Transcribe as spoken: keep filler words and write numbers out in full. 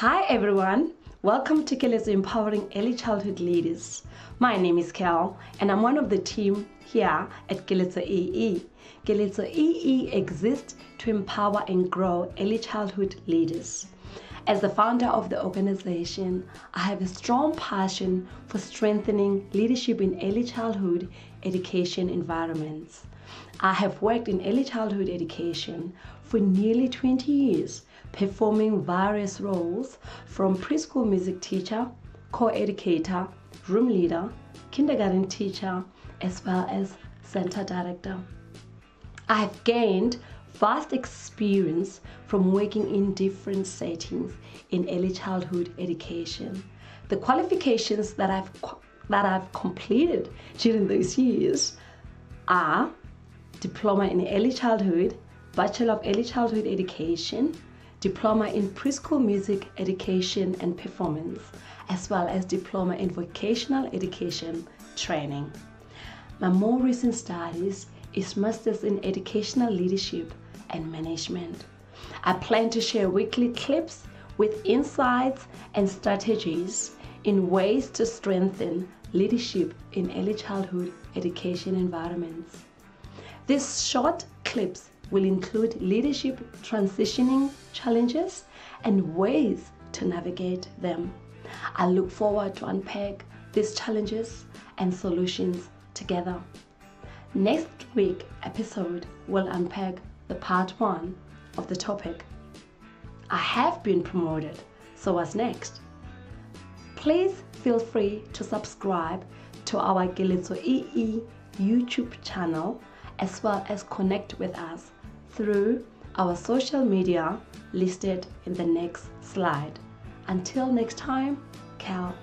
Hi everyone, welcome to Keletso Empowering Early Childhood Leaders. My name is Kel and I'm one of the team here at Keletso E E. Keletso E E exists to empower and grow early childhood leaders. As the founder of the organization, I have a strong passion for strengthening leadership in early childhood education environments. I have worked in early childhood education for nearly twenty years, performing various roles from preschool music teacher, co-educator, room leader, kindergarten teacher, as well as center director. I have gained vast experience from working in different settings in early childhood education. The qualifications that I've, that I've completed during those years are Diploma in Early Childhood, Bachelor of Early Childhood Education, Diploma in Preschool Music Education and Performance, as well as Diploma in Vocational Education Training. My more recent studies is Masters in Educational Leadership and Management. I plan to share weekly clips with insights and strategies in ways to strengthen leadership in early childhood education environments. These short clips will include leadership transitioning challenges and ways to navigate them. I look forward to unpack these challenges and solutions together. Next week's episode will unpack the part one of the topic. I have been promoted, so what's next? Please feel free to subscribe to our Keletso E E YouTube channel, as well as connect with us through our social media listed in the next slide. Until next time, Kel.